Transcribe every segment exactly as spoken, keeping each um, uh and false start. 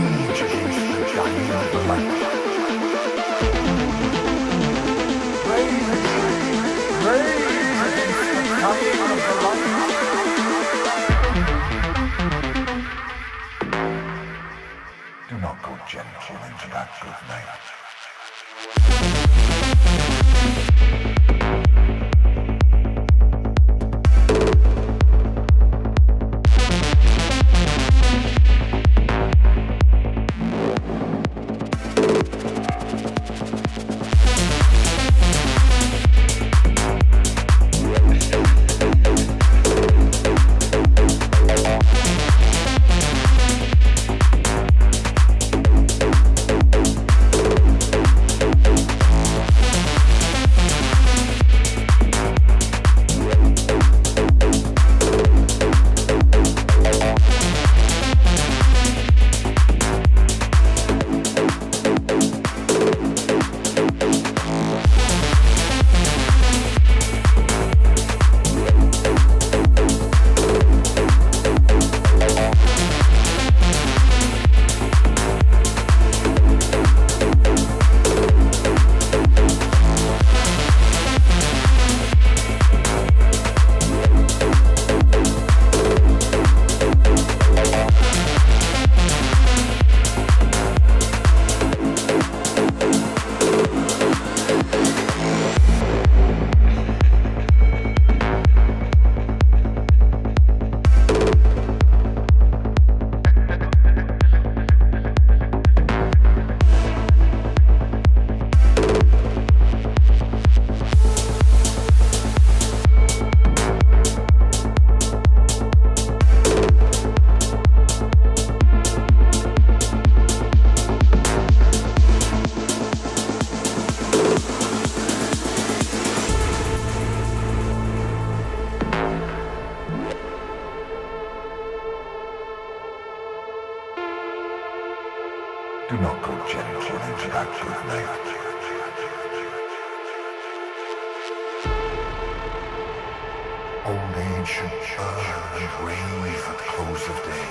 Do not go gentle into that good night. Do not go gentle into that good night. Old age should burn and rave at close of day.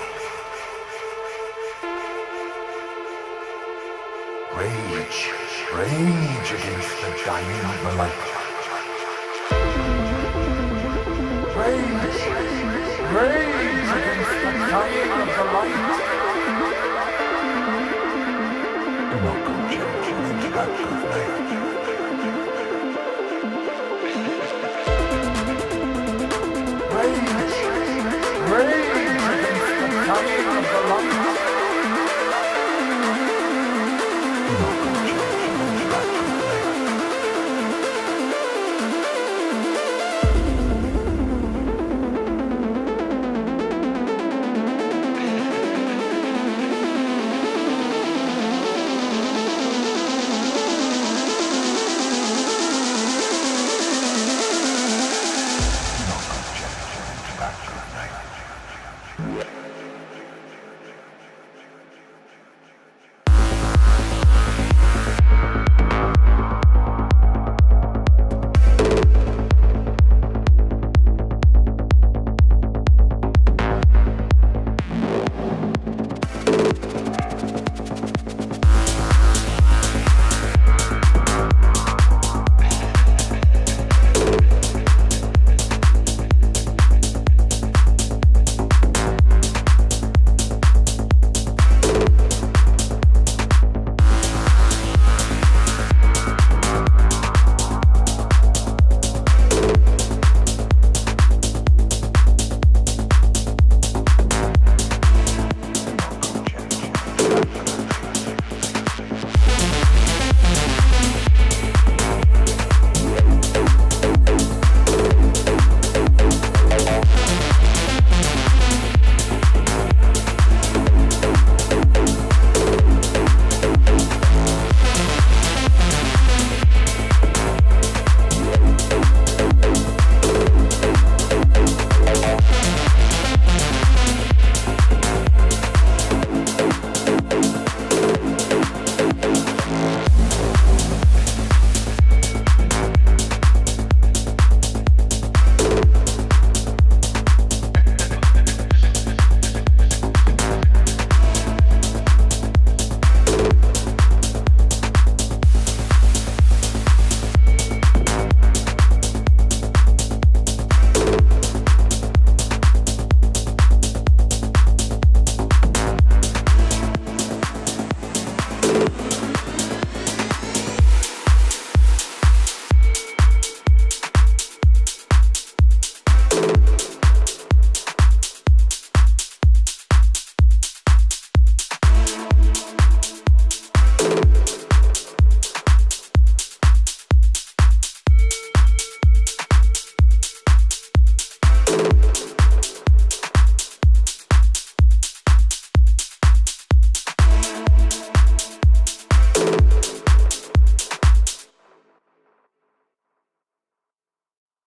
Rage, rage against the dying of the light. Rage, rage against the dying of the light. Do not go gentle into that good night.